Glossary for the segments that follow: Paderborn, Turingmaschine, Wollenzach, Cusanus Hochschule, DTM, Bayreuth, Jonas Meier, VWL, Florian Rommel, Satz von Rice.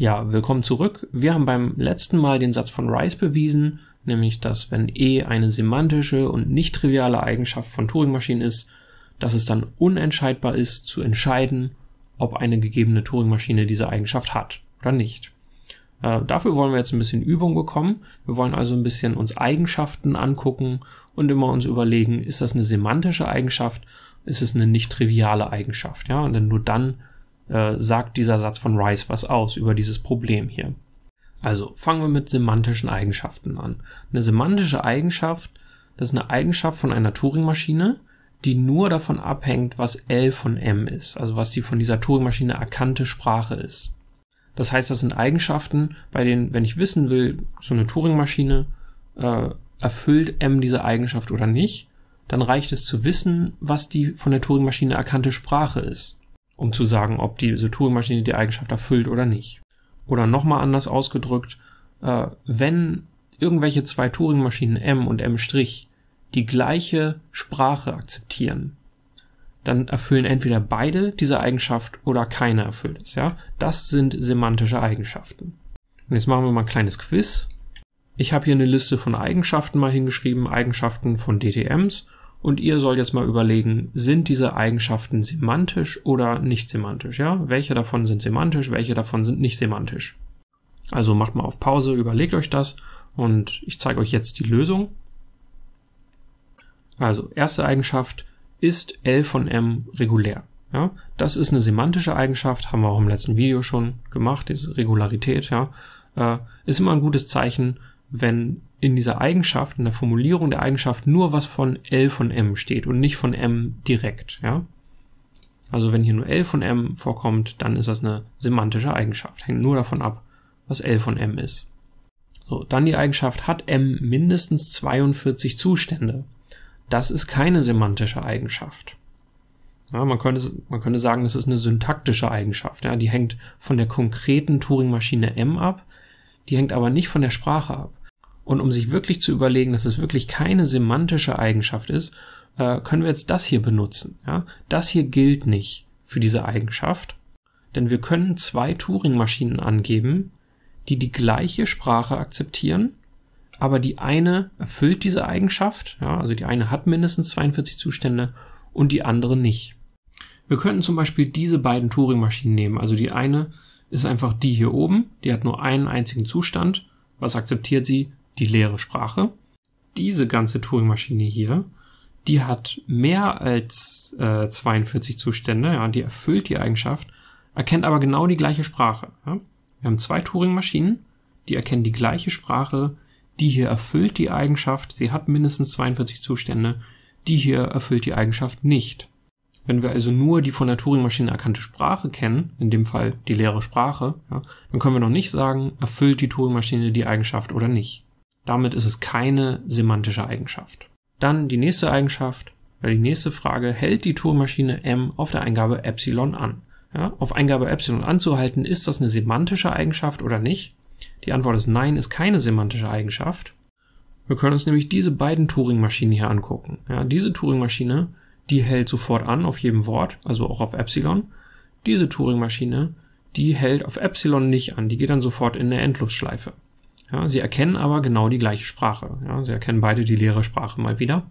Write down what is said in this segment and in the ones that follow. Ja, willkommen zurück. Wir haben beim letzten Mal den Satz von Rice bewiesen, nämlich dass wenn E eine semantische und nicht triviale Eigenschaft von Turingmaschinen ist, dass es dann unentscheidbar ist zu entscheiden, ob eine gegebene Turingmaschine diese Eigenschaft hat oder nicht. Dafür wollen wir jetzt ein bisschen Übung bekommen. Wir wollen also ein bisschen uns Eigenschaften angucken und immer uns überlegen, ist das eine semantische Eigenschaft, ist es eine nicht triviale Eigenschaft, ja? Und nur dann sagt dieser Satz von Rice was aus über dieses Problem hier. Also fangen wir mit semantischen Eigenschaften an. Eine semantische Eigenschaft, das ist eine Eigenschaft von einer Turingmaschine, die nur davon abhängt, was L von M ist, also was die von dieser Turingmaschine erkannte Sprache ist. Das heißt, das sind Eigenschaften, bei denen, wenn ich wissen will, so eine Turingmaschine erfüllt M diese Eigenschaft oder nicht, dann reicht es zu wissen, was die von der Turingmaschine erkannte Sprache ist, um zu sagen, ob diese Turingmaschine die Eigenschaft erfüllt oder nicht. Oder nochmal anders ausgedrückt, wenn irgendwelche zwei Turingmaschinen M und M' die gleiche Sprache akzeptieren, dann erfüllen entweder beide diese Eigenschaft oder keine erfüllt es. Ja? Das sind semantische Eigenschaften. Und jetzt machen wir mal ein kleines Quiz. Ich habe hier eine Liste von Eigenschaften mal hingeschrieben, Eigenschaften von DTMs. Und ihr sollt jetzt mal überlegen, sind diese Eigenschaften semantisch oder nicht semantisch? Ja? Welche davon sind semantisch, welche davon sind nicht semantisch? Also macht mal auf Pause, überlegt euch das und ich zeige euch jetzt die Lösung. Also erste Eigenschaft, ist L von M regulär? Ja? Das ist eine semantische Eigenschaft, haben wir auch im letzten Video schon gemacht, diese Regularität. Ja? Ist immer ein gutes Zeichen, wenn in dieser Eigenschaft, in der Formulierung der Eigenschaft nur was von L von M steht und nicht von M direkt. Ja? Also wenn hier nur L von M vorkommt, dann ist das eine semantische Eigenschaft. Hängt nur davon ab, was L von M ist. So, dann die Eigenschaft, hat M mindestens 42 Zustände? Das ist keine semantische Eigenschaft. Ja, man könnte sagen, das ist eine syntaktische Eigenschaft. Ja? Die hängt von der konkreten Turingmaschine M ab, die hängt aber nicht von der Sprache ab. Und um sich wirklich zu überlegen, dass es wirklich keine semantische Eigenschaft ist, können wir jetzt das hier benutzen. Ja? Das hier gilt nicht für diese Eigenschaft, denn wir können zwei Turingmaschinen angeben, die die gleiche Sprache akzeptieren, aber die eine erfüllt diese Eigenschaft, ja, also die eine hat mindestens 42 Zustände und die andere nicht. Wir könnten zum Beispiel diese beiden Turing-Maschinen nehmen, also die eine ist einfach die hier oben, die hat nur einen einzigen Zustand, was akzeptiert sie? Die leere Sprache. Diese ganze Turing-Maschine hier, die hat mehr als 42 Zustände, ja, die erfüllt die Eigenschaft, erkennt aber genau die gleiche Sprache. Ja. Wir haben zwei Turing-Maschinen, die erkennen die gleiche Sprache, die hier erfüllt die Eigenschaft, sie hat mindestens 42 Zustände, die hier erfüllt die Eigenschaft nicht. Wenn wir also nur die von der Turingmaschine erkannte Sprache kennen, in dem Fall die leere Sprache, ja, dann können wir noch nicht sagen, erfüllt die Turingmaschine die Eigenschaft oder nicht. Damit ist es keine semantische Eigenschaft. Dann die nächste Eigenschaft, oder die nächste Frage, hält die Turingmaschine M auf der Eingabe Epsilon an? Ja, auf Eingabe Epsilon anzuhalten, ist das eine semantische Eigenschaft oder nicht? Die Antwort ist nein, ist keine semantische Eigenschaft. Wir können uns nämlich diese beiden Turing-Maschinen hier angucken. Ja, diese Turing-Maschine, die hält sofort an auf jedem Wort, also auch auf Epsilon. Diese Turing-Maschine, die hält auf Epsilon nicht an, die geht dann sofort in eine Endlosschleife. Ja, sie erkennen aber genau die gleiche Sprache. Ja, sie erkennen beide die leere Sprache mal wieder.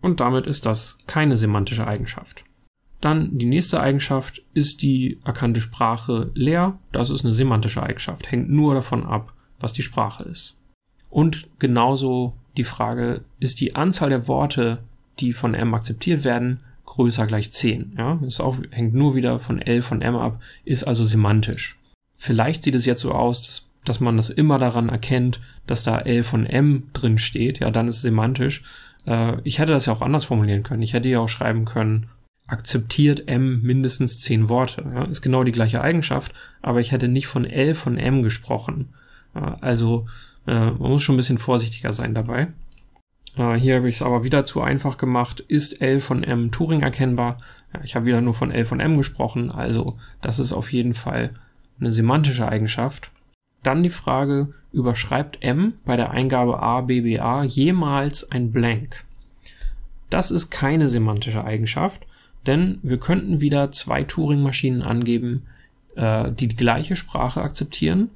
Und damit ist das keine semantische Eigenschaft. Dann die nächste Eigenschaft, ist die erkannte Sprache leer? Das ist eine semantische Eigenschaft, hängt nur davon ab, was die Sprache ist. Und genauso die Frage, ist die Anzahl der Worte, die von M akzeptiert werden, größer gleich 10? Ja, das auch, hängt nur wieder von L von M ab, ist also semantisch. Vielleicht sieht es jetzt so aus, dass man das immer daran erkennt, dass da L von M drin steht, ja, dann ist es semantisch. Ich hätte das ja auch anders formulieren können. Ich hätte ja auch schreiben können, akzeptiert M mindestens 10 Worte. Ja, ist genau die gleiche Eigenschaft, aber ich hätte nicht von L von M gesprochen. Also man muss schon ein bisschen vorsichtiger sein dabei. Hier habe ich es aber wieder zu einfach gemacht. Ist L von M Turing erkennbar? Ja, ich habe wieder nur von L von M gesprochen, also das ist auf jeden Fall eine semantische Eigenschaft. Dann die Frage, überschreibt M bei der Eingabe A, B, B, A jemals ein Blank? Das ist keine semantische Eigenschaft, denn wir könnten wieder zwei Turing-Maschinen angeben, die gleiche Sprache akzeptieren,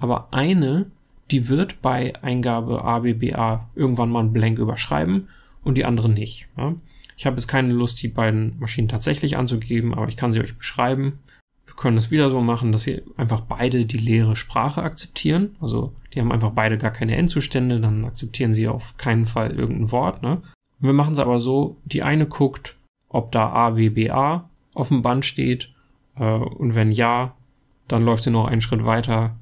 aber eine, die wird bei Eingabe ABBA irgendwann mal ein Blank überschreiben und die andere nicht. Ja? Ich habe jetzt keine Lust, die beiden Maschinen tatsächlich anzugeben, aber ich kann sie euch beschreiben. Wir können es wieder so machen, dass sie einfach beide die leere Sprache akzeptieren. Also die haben einfach beide gar keine Endzustände, dann akzeptieren sie auf keinen Fall irgendein Wort. Ne? Wir machen es aber so, die eine guckt, ob da ABBA auf dem Band steht und wenn ja, dann läuft sie noch einen Schritt weiter,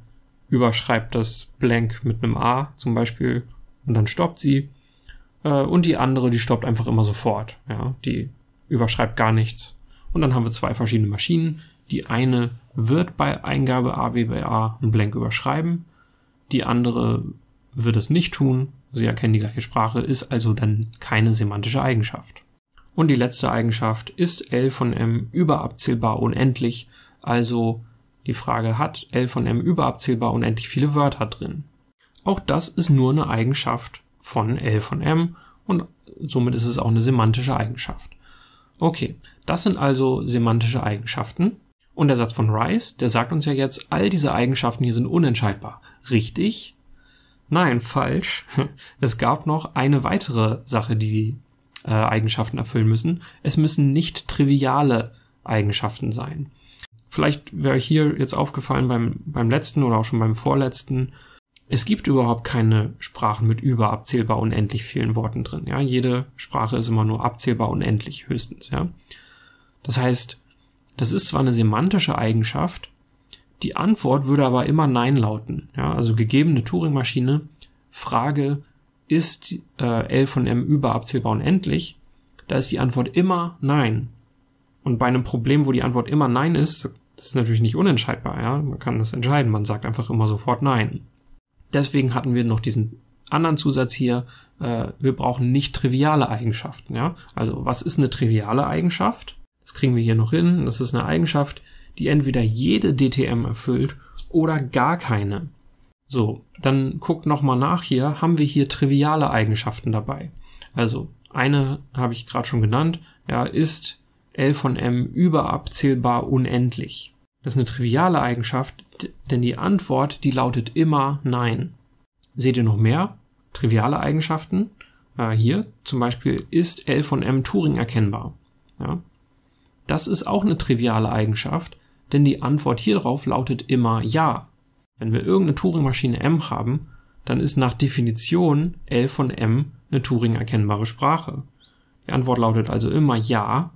überschreibt das Blank mit einem A zum Beispiel und dann stoppt sie. Und die andere, die stoppt einfach immer sofort. Ja? Die überschreibt gar nichts. Und dann haben wir zwei verschiedene Maschinen. Die eine wird bei Eingabe ABBA ein Blank überschreiben. Die andere wird es nicht tun. Sie erkennen die gleiche Sprache, ist also dann keine semantische Eigenschaft. Und die letzte Eigenschaft, ist L von M überabzählbar unendlich? Also die Frage, hat L von M überabzählbar unendlich viele Wörter drin? Auch das ist nur eine Eigenschaft von L von M und somit ist es auch eine semantische Eigenschaft. Okay, das sind also semantische Eigenschaften. Und der Satz von Rice, der sagt uns ja jetzt, all diese Eigenschaften hier sind unentscheidbar. Richtig? Nein, falsch. Es gab noch eine weitere Sache, die Eigenschaften erfüllen müssen. Es müssen nicht triviale Eigenschaften sein. Vielleicht wäre euch hier jetzt aufgefallen beim letzten oder auch schon beim vorletzten, es gibt überhaupt keine Sprachen mit überabzählbar unendlich vielen Worten drin. Ja? Jede Sprache ist immer nur abzählbar unendlich höchstens. Ja? Das heißt, das ist zwar eine semantische Eigenschaft, die Antwort würde aber immer Nein lauten. Ja? Also gegebene Turingmaschine, Frage, ist L von M überabzählbar unendlich? Da ist die Antwort immer Nein. Und bei einem Problem, wo die Antwort immer Nein ist, das ist natürlich nicht unentscheidbar. Ja? Man kann das entscheiden, man sagt einfach immer sofort Nein. Deswegen hatten wir noch diesen anderen Zusatz hier, wir brauchen nicht triviale Eigenschaften. Ja? Also was ist eine triviale Eigenschaft? Das kriegen wir hier noch hin. Das ist eine Eigenschaft, die entweder jede DTM erfüllt oder gar keine. So, dann guckt nochmal nach hier, haben wir hier triviale Eigenschaften dabei? Also eine habe ich gerade schon genannt, ja, ist L von M überabzählbar unendlich? Das ist eine triviale Eigenschaft, denn die Antwort, die lautet immer Nein. Seht ihr noch mehr triviale Eigenschaften? Hier zum Beispiel, ist L von M Turing erkennbar? Ja? Das ist auch eine triviale Eigenschaft, denn die Antwort hierauf lautet immer Ja. Wenn wir irgendeine Turing-Maschine M haben, dann ist nach Definition L von M eine Turing-erkennbare Sprache. Die Antwort lautet also immer Ja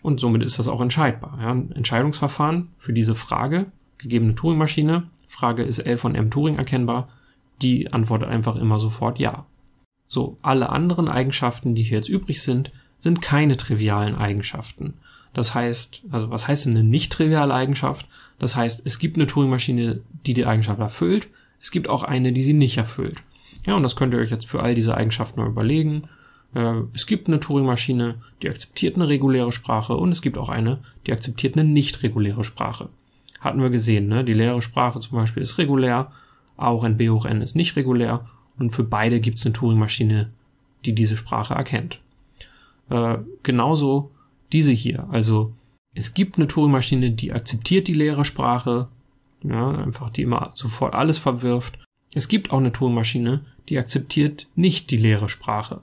und somit ist das auch entscheidbar. Ja, ein Entscheidungsverfahren für diese Frage, gegebene Turing-Maschine, Frage, ist L von M Turing erkennbar, die antwortet einfach immer sofort Ja. So, alle anderen Eigenschaften, die hier jetzt übrig sind, sind keine trivialen Eigenschaften. Das heißt, also was heißt denn eine nicht triviale Eigenschaft? Das heißt, es gibt eine Turing-Maschine, die die Eigenschaft erfüllt. Es gibt auch eine, die sie nicht erfüllt. Ja, und das könnt ihr euch jetzt für all diese Eigenschaften mal überlegen. Es gibt eine Turing-Maschine, die akzeptiert eine reguläre Sprache und es gibt auch eine, die akzeptiert eine nicht reguläre Sprache. Hatten wir gesehen, ne? Die leere Sprache zum Beispiel ist regulär, A hoch n, B hoch n ist nicht regulär und für beide gibt es eine Turing-Maschine, die diese Sprache erkennt. Genauso diese hier, also es gibt eine Turing-Maschine, die akzeptiert die leere Sprache, ja, einfach die immer sofort alles verwirft. Es gibt auch eine Turing-Maschine, die akzeptiert nicht die leere Sprache.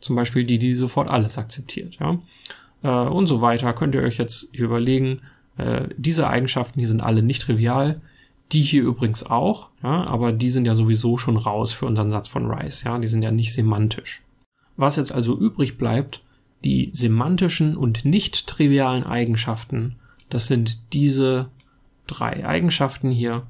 Zum Beispiel die, die sofort alles akzeptiert. Ja? Und so weiter, könnt ihr euch jetzt hier überlegen, diese Eigenschaften hier sind alle nicht trivial, die hier übrigens auch, ja? Aber die sind ja sowieso schon raus für unseren Satz von Rice. Ja? Die sind ja nicht semantisch. Was jetzt also übrig bleibt, die semantischen und nicht trivialen Eigenschaften, das sind diese drei Eigenschaften hier.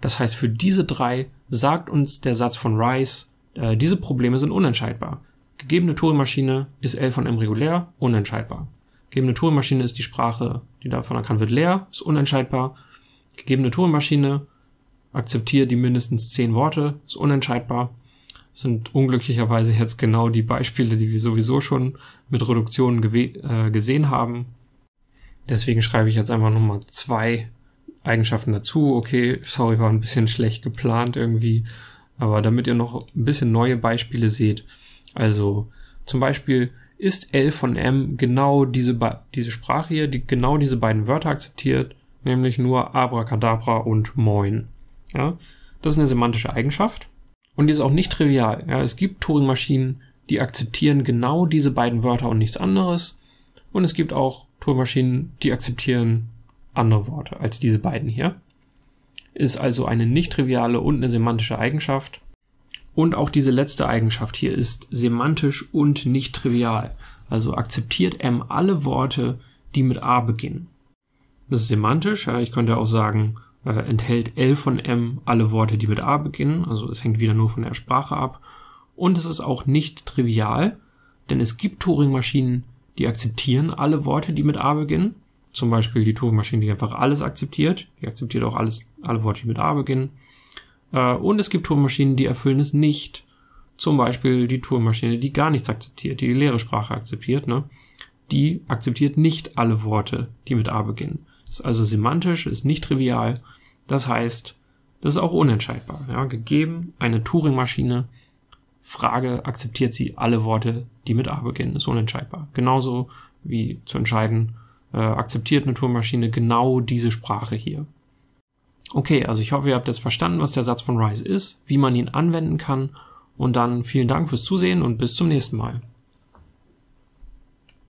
Das heißt, für diese drei sagt uns der Satz von Rice, diese Probleme sind unentscheidbar. Gegebene Turingmaschine, ist L von M regulär? Unentscheidbar. Gegebene Turingmaschine, ist die Sprache, die davon erkannt wird, leer? Ist unentscheidbar. Gegebene Turingmaschine, akzeptiert die mindestens 10 Worte? Ist unentscheidbar. Das sind unglücklicherweise jetzt genau die Beispiele, die wir sowieso schon mit Reduktionen gesehen haben. Deswegen schreibe ich jetzt einfach nochmal 2 Eigenschaften dazu. Okay, sorry, war ein bisschen schlecht geplant irgendwie. Aber damit ihr noch ein bisschen neue Beispiele seht, also zum Beispiel ist L von M genau diese Sprache hier, die genau diese beiden Wörter akzeptiert, nämlich nur Abracadabra und Moin. Ja? Das ist eine semantische Eigenschaft und die ist auch nicht trivial. Ja? Es gibt Turingmaschinen, die akzeptieren genau diese beiden Wörter und nichts anderes, und es gibt auch Turingmaschinen, die akzeptieren andere Worte als diese beiden hier. Ist also eine nicht triviale und eine semantische Eigenschaft. Und auch diese letzte Eigenschaft hier ist semantisch und nicht trivial. Also akzeptiert M alle Worte, die mit A beginnen. Das ist semantisch. Ja, ich könnte auch sagen, enthält L von M alle Worte, die mit A beginnen. Also es hängt wieder nur von der Sprache ab. Und es ist auch nicht trivial, denn es gibt Turingmaschinen, die akzeptieren alle Worte, die mit A beginnen. Zum Beispiel die Turingmaschine, die einfach alles akzeptiert. Die akzeptiert auch alles, alle Worte, die mit A beginnen. Und es gibt Turingmaschinen, die erfüllen es nicht. Zum Beispiel die Turingmaschine, die gar nichts akzeptiert, die leere Sprache akzeptiert. Ne? Die akzeptiert nicht alle Worte, die mit A beginnen. Das ist also semantisch, ist nicht trivial. Das heißt, das ist auch unentscheidbar. Ja? Gegeben eine Turingmaschine, Frage, akzeptiert sie alle Worte, die mit A beginnen, ist unentscheidbar. Genauso wie zu entscheiden, akzeptiert eine Turingmaschine genau diese Sprache hier. Okay, also ich hoffe, ihr habt jetzt verstanden, was der Satz von Rice ist, wie man ihn anwenden kann, und dann vielen Dank fürs Zusehen und bis zum nächsten Mal.